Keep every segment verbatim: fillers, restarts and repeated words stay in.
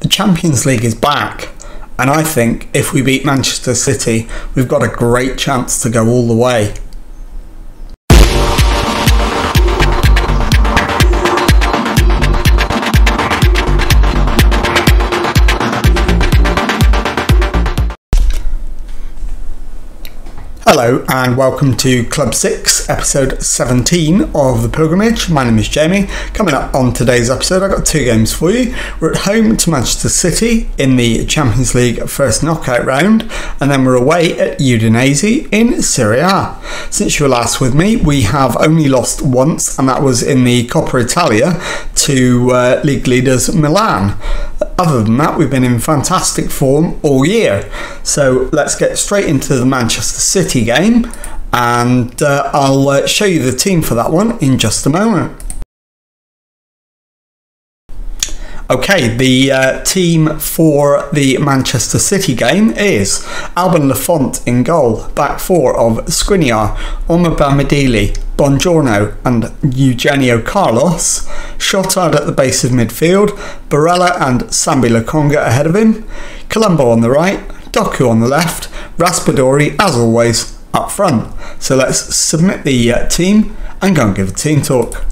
The Champions League is back, and I think if we beat Manchester City, we've got a great chance to go all the way. Hello and welcome to Club six, episode seventeen of The Pilgrimage. My name is Jamie. Coming up on today's episode, I've got two games for you. We're at home to Manchester City in the Champions League first knockout round, and then we're away at Udinese in Serie A. Since you were last with me, we have only lost once, and that was in the Coppa Italia to uh, league leaders Milan. Other than that, we've been in fantastic form all year. So let's get straight into the Manchester City game, and uh, I'll uh, show you the team for that one in just a moment. Okay, the uh, team for the Manchester City game is Alban Lafont in goal, back four of Squiniar, Omar Bamadili, Bongiorno and Eugenio Carlos, Chotard at the base of midfield, Barella and Sambi Lokonga ahead of him, Colombo on the right, Doku on the left, Raspadori as always up front. So let's submit the uh, team and go and give a team talk.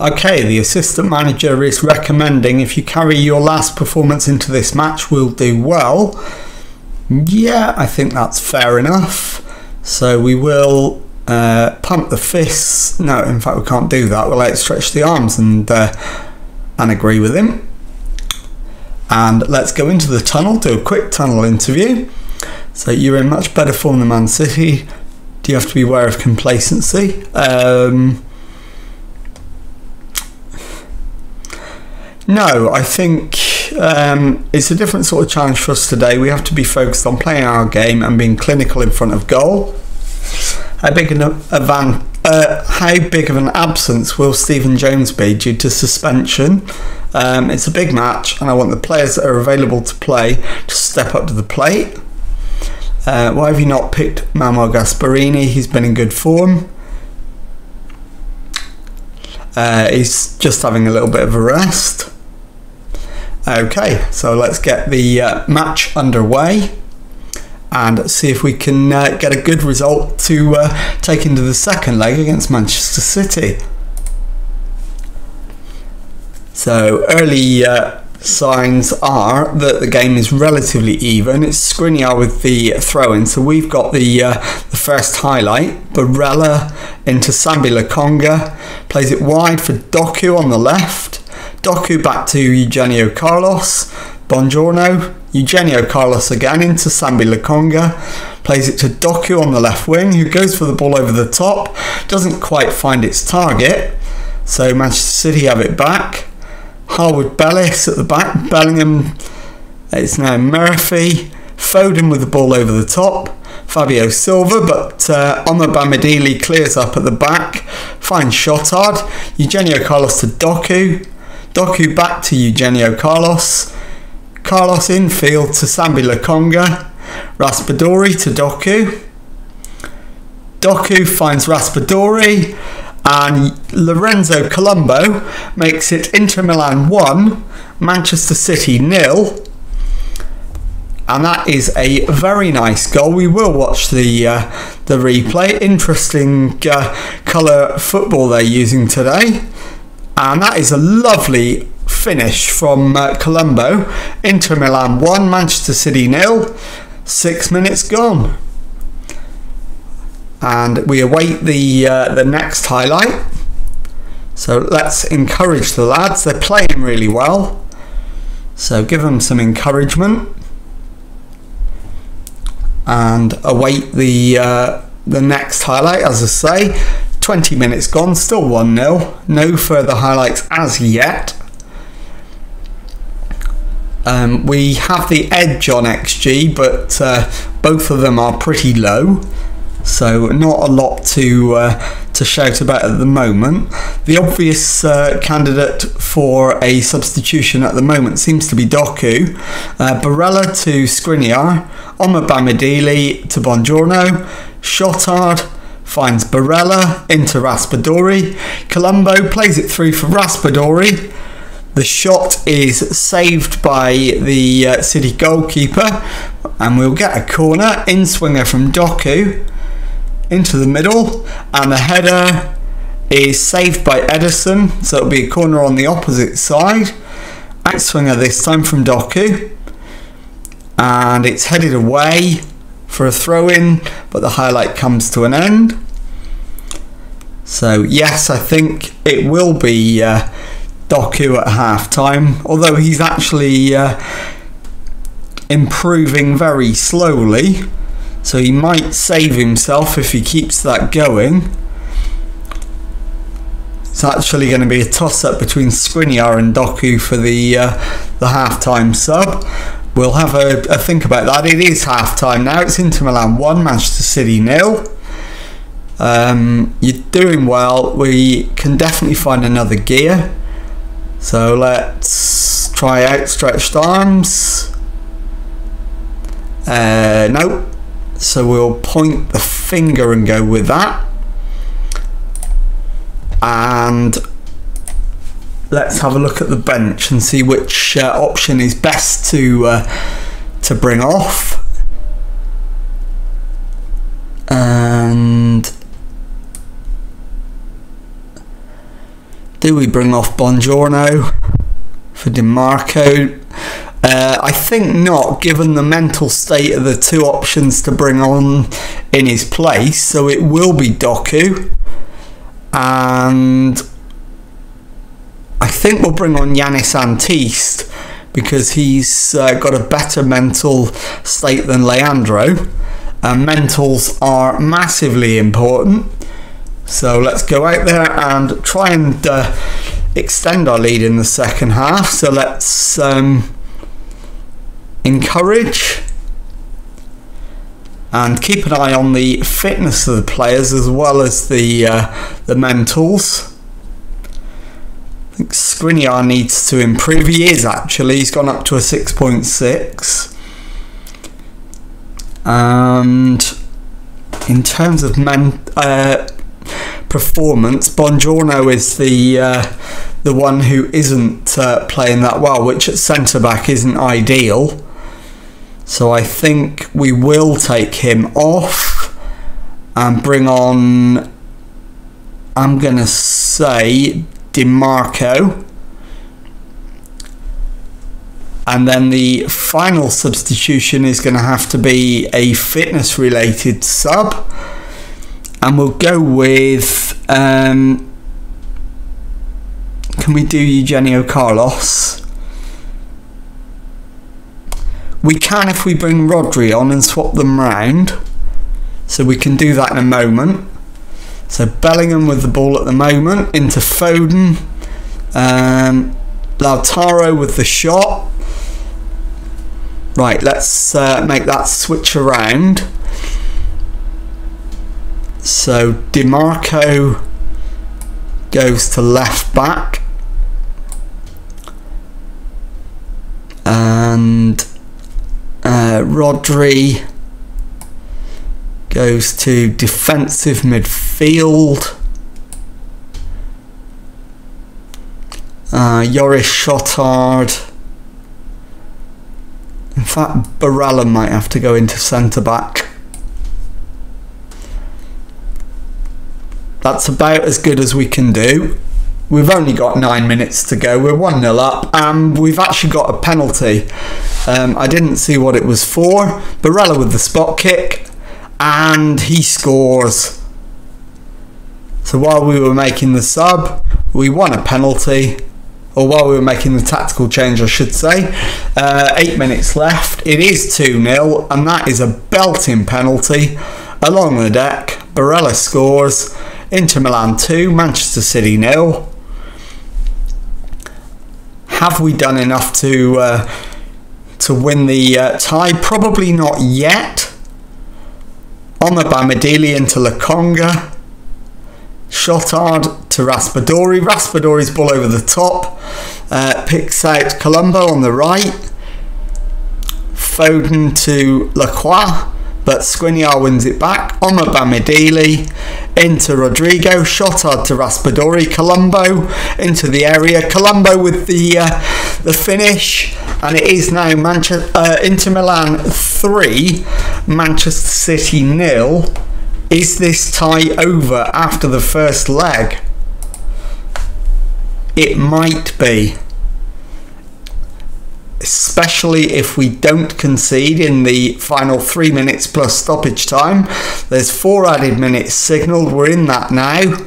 Okay, the assistant manager is recommending if you carry your last performance into this match, we'll do well. Yeah, I think that's fair enough. So we will uh, pump the fists. No, in fact, we can't do that. We'll outstretch the arms and, uh, and agree with him. And let's go into the tunnel, do a quick tunnel interview. So you're in much better form than Man City. Do you have to be aware of complacency? Um... No, I think um, it's a different sort of challenge for us today. We have to be focused on playing our game and being clinical in front of goal. How big, an van uh, how big of an absence will Stephen Jones be due to suspension? Um, it's a big match and I want the players that are available to play to step up to the plate. Uh, why have you not picked Manuel Gasperini? He's been in good form. Uh, he's just having a little bit of a rest. Okay, so let's get the uh, match underway and see if we can uh, get a good result to uh, take into the second leg against Manchester City. So early uh, signs are that the game is relatively even. It's Skriniar with the throw-in, so we've got the, uh, the first highlight. Barella into Sambi Lokonga, plays it wide for Doku on the left. Doku back to Eugenio Carlos, Bongiorno, Eugenio Carlos again into Sambi Lokonga, plays it to Doku on the left wing, who goes for the ball over the top, doesn't quite find its target, so Manchester City have it back. Harwood Bellis at the back, Bellingham, it's now Murphy, Foden with the ball over the top, Fabio Silva, but uh, Omar Bamadili clears up at the back, finds Chotard, Eugenio Carlos to Doku, Doku back to Eugenio Carlos, Carlos infield to Sambi Lokonga, Raspadori to Doku, Doku finds Raspadori, and Lorenzo Colombo makes it Inter Milan one, Manchester City nil, and that is a very nice goal. We will watch the, uh, the replay. Interesting uh, colour football they're using today. And that is a lovely finish from uh, Colombo. Inter Milan one, Manchester City nil. Six minutes gone. And we await the, uh, the next highlight. So let's encourage the lads. They're playing really well. So give them some encouragement. And await the, uh, the next highlight, as I say. twenty minutes gone, still one nil. No further highlights as yet. Um, we have the edge on X G, but uh, both of them are pretty low. So not a lot to, uh, to shout about at the moment. The obvious uh, candidate for a substitution at the moment seems to be Doku. Uh, Barella to Skriniar, Omar Bamadili to Bongiorno, Chotard finds Barella into Raspadori. Colombo plays it through for Raspadori. The shot is saved by the uh, City goalkeeper, and we'll get a corner, in swinger from Doku into the middle, and the header is saved by Edison, so it'll be a corner on the opposite side. Out swinger this time from Doku, and it's headed away for a throw in, but the highlight comes to an end. So yes, I think it will be uh, Doku at half time, although he's actually uh, improving very slowly, so he might save himself if he keeps that going. It's actually going to be a toss up between Squiniar and Doku for the uh, the half time sub. We'll have a, a think about that. It is half time now. It's Inter Milan one, Manchester City nil. Um, you're doing well. We can definitely find another gear. So let's try outstretched arms. Uh, nope. So we'll point the finger and go with that. And let's have a look at the bench and see which uh, option is best to uh, to bring off. And do we bring off Bongiorno for De Marco? Uh, I think not, given the mental state of the two options to bring on in his place. So it will be Doku, and I think we'll bring on Yanis Antiste because he's uh, got a better mental state than Leandro, and mentals are massively important. So let's go out there and try and uh, extend our lead in the second half. So let's um, encourage and keep an eye on the fitness of the players as well as the uh, the mentals. I think Skriniar needs to improve. He is actually. He's gone up to a six point six. And in terms of men, uh, performance, Bongiorno is the uh, the one who isn't uh, playing that well, which at centre back isn't ideal. So I think we will take him off and bring on, I'm going to say, De Marco. And then the final substitution is going to have to be a fitness related sub. And we'll go with, um, can we do Eugenio Carlos? We can if we bring Rodri on and swap them round. So we can do that in a moment. So Bellingham with the ball at the moment. Into Foden. Um, Lautaro with the shot. Right, let's uh, make that switch around. So De Marco goes to left back. And Uh, Rodri goes to defensive midfield. Uh, Yoris Chotard. In fact, Barella might have to go into centre back. That's about as good as we can do. We've only got nine minutes to go. We're one nil up, and we've actually got a penalty. Um, I didn't see what it was for. Barella with the spot kick, and he scores. So while we were making the sub, we won a penalty. Or while we were making the tactical change, I should say. Uh, eight minutes left. It is two nil, and that is a belting penalty. Along the deck, Barella scores. Inter Milan two, Manchester City nil. Have we done enough to uh, to win the uh, tie? Probably not yet. Omar Bamadili into Lokonga. Chotard to Raspadori. Raspadori's ball over the top. Uh, picks out Colombo on the right. Foden to Lacroix. but Squiniar wins it back. Omar Bamadili into Rodrigo, Chotard to Raspadori, Colombo into the area, Colombo with the uh, the finish, and it is now Manchester uh, Inter Milan three, Manchester City nil. Is this tie over after the first leg? It might be, especially if we don't concede in the final three minutes plus stoppage time. There's four added minutes signalled, we're in that now.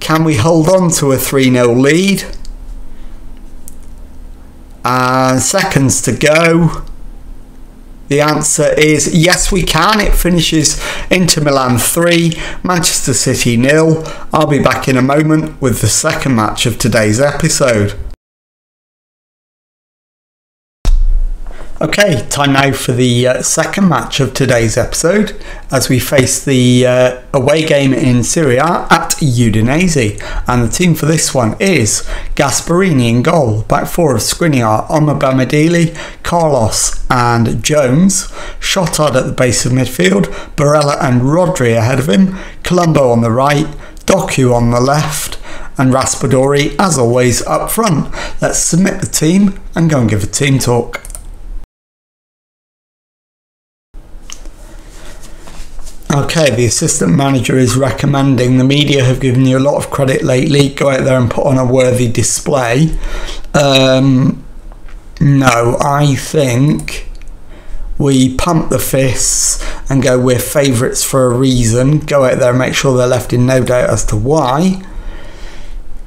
Can we hold on to a three nil lead? And seconds to go. The answer is yes, we can. It finishes Inter Milan three, Manchester City nil. I'll be back in a moment with the second match of today's episode. Okay, time now for the uh, second match of today's episode as we face the uh, away game in Serie A at Udinese, and the team for this one is Gasperini in goal, back four of Squiniar, Omar Bamadili, Carlos and Jones, Chotard at the base of midfield, Barella and Rodri ahead of him, Colombo on the right, Doku on the left and Raspadori as always up front. Let's submit the team and go and give a team talk. Okay, the assistant manager is recommending, the media have given you a lot of credit lately, go out there and put on a worthy display. Um, no, I think we pump the fists and go, we're favourites for a reason, go out there and make sure they're left in no doubt as to why.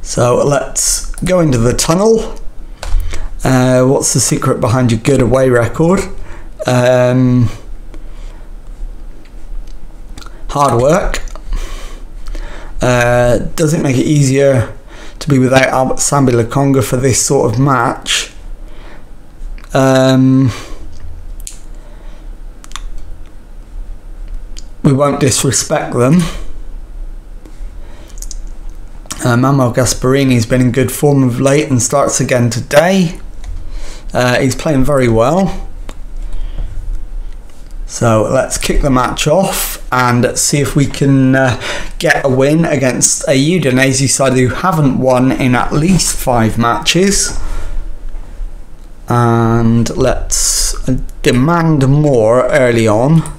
So let's go into the tunnel. Uh, what's the secret behind your good away record? Um... Hard work. Uh, does it make it easier to be without Sambi Lokonga for this sort of match? Um, we won't disrespect them. Uh, Manuel Gasperini's been in good form of late and starts again today. Uh, he's playing very well. So let's kick the match off and see if we can uh, get a win against a Udinese side who haven't won in at least five matches. And let's demand more early on.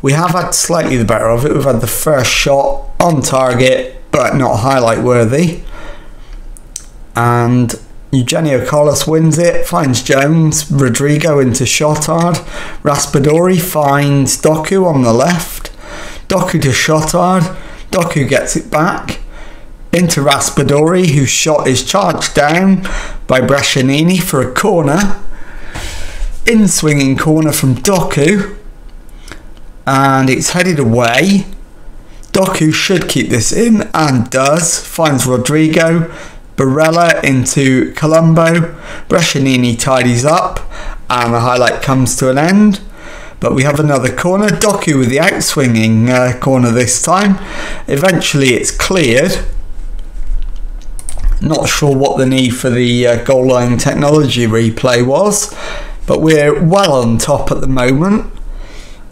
We have had slightly the better of it. We've had the first shot on target, but not highlight worthy. And Eugenio Carlos wins it, finds Jones, Rodrigo into Chotard, Raspadori finds Doku on the left, Doku to Chotard, Doku gets it back, into Raspadori whose shot is charged down by Brescianini for a corner, in swinging corner from Doku, and it's headed away. Doku should keep this in and does, finds Rodrigo, Barella into Colombo, Brescianini tidies up and the highlight comes to an end, but we have another corner. Doku with the outswinging uh, corner this time. Eventually it's cleared. Not sure what the need for the uh, goal line technology replay was, but we're well on top at the moment,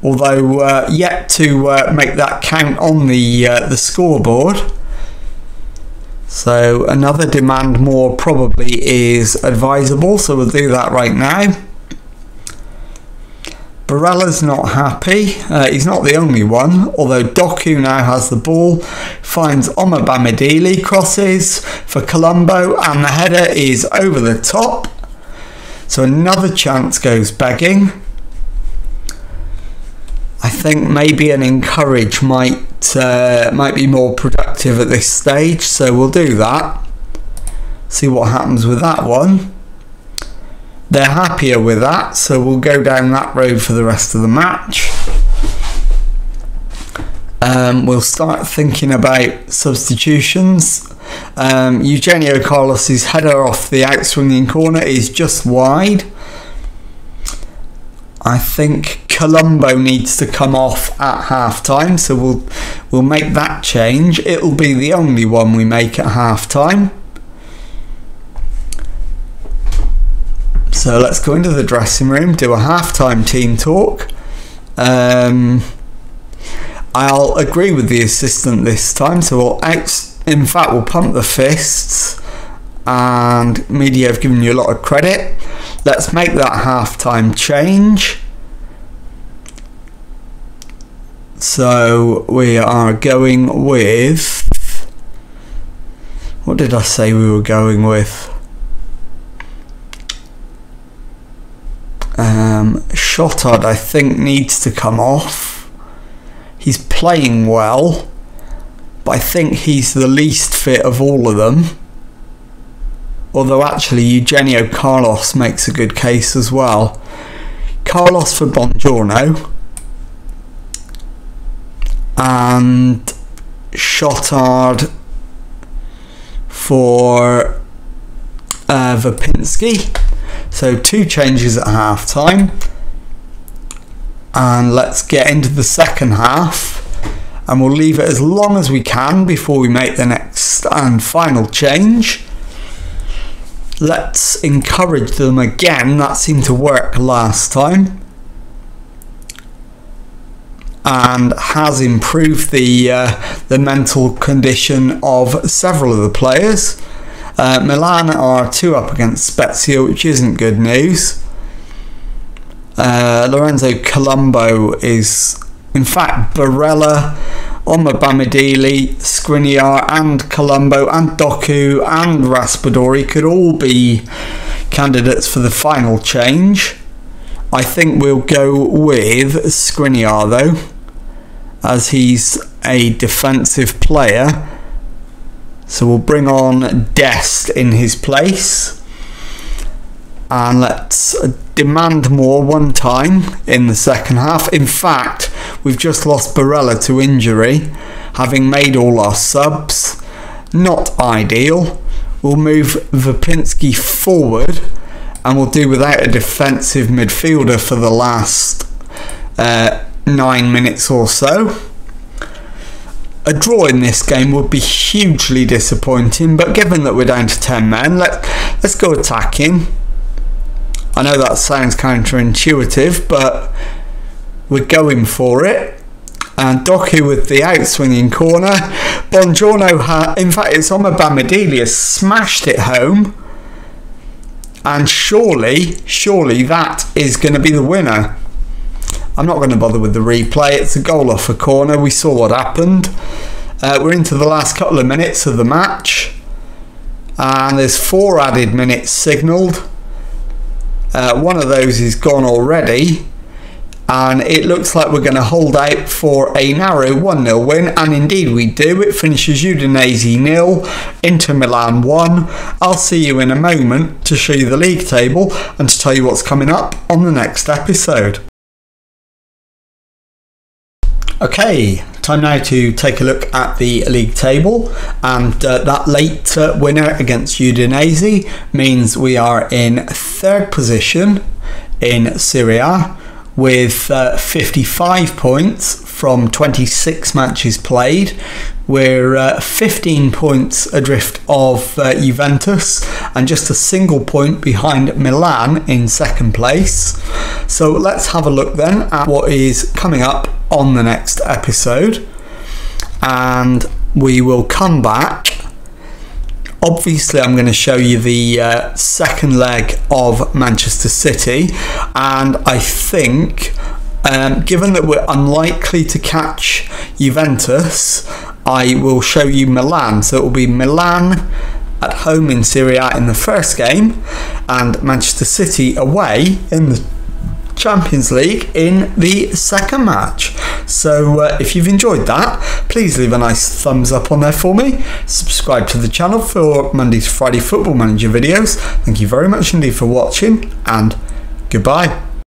although uh, yet to uh, make that count on the uh, the scoreboard. So another demand more probably is advisable, so we'll do that right now. Barella's not happy. Uh, he's not the only one, although Doku now has the ball, finds Omar Bamadili, crosses for Colombo and the header is over the top. So another chance goes begging. I think maybe an encourage might uh, might be more productive at this stage, so we'll do that. See what happens with that one. They're happier with that, so we'll go down that road for the rest of the match. Um, we'll start thinking about substitutions. Um, Eugenio Carlos's header off the outswinging corner is just wide. I think Colombo needs to come off at half time, so we'll we'll make that change. It'll be the only one we make at half time. So let's go into the dressing room, do a half-time team talk. Um, I'll agree with the assistant this time, so we'll out, in fact we'll pump the fists, and media have given you a lot of credit. Let's make that half-time change. So we are going with, what did I say we were going with? Um, Chotard, I think, needs to come off. He's playing well, but I think he's the least fit of all of them. Although actually Eugenio Carlos makes a good case as well. Carlos for Bongiorno. And Chotard for uh, Wypinski. So two changes at half time, and let's get into the second half, and we'll leave it as long as we can before we make the next and final change. Let's encourage them again. That seemed to work last time and has improved the uh, the mental condition of several of the players. Uh, Milan are two up against Spezia, which isn't good news. Uh, Lorenzo Colombo is, in fact, Barella, Omar Bamadili, Squiniar and Colombo and Doku and Raspadori could all be candidates for the final change. I think we'll go with Squiniar though, as he's a defensive player. So we'll bring on Dest in his place, and let's demand more one time in the second half. In fact, we've just lost Barella to injury, having made all our subs. Not ideal. We'll move Wypinski forward, and we'll do without a defensive midfielder for the last uh, nine minutes or so. A draw in this game would be hugely disappointing, but given that we're down to ten men, let, let's go attacking. I know that sounds counterintuitive, but we're going for it. And Doku with the outswinging corner. Bongiorno, ha in fact it's Omar Bamadili, has smashed it home. And surely, surely that is going to be the winner. I'm not going to bother with the replay. It's a goal off a corner. We saw what happened. Uh, we're into the last couple of minutes of the match, and there's four added minutes signalled. Uh, one of those is gone already, and it looks like we're going to hold out for a narrow one nil win, and indeed we do. It finishes Udinese nil, Inter Milan one. I'll see you in a moment to show you the league table and to tell you what's coming up on the next episode. Okay, time now to take a look at the league table, and uh, that late uh, winner against Udinese means we are in third position in Serie A with uh, fifty-five points from twenty-six matches played. We're uh, fifteen points adrift of uh, Juventus and just a single point behind Milan in second place. So let's have a look then at what is coming up on the next episode, and we will come back. Obviously I'm going to show you the uh, second leg of Manchester City, and I think um, given that we're unlikely to catch Juventus, I will show you Milan. So it will be Milan at home in Serie A in the first game, and Manchester City away in the Champions League in the second match. So uh, if you've enjoyed that, please leave a nice thumbs up on there for me. Subscribe to the channel for Monday to Friday Football Manager videos. Thank you very much indeed for watching, and goodbye.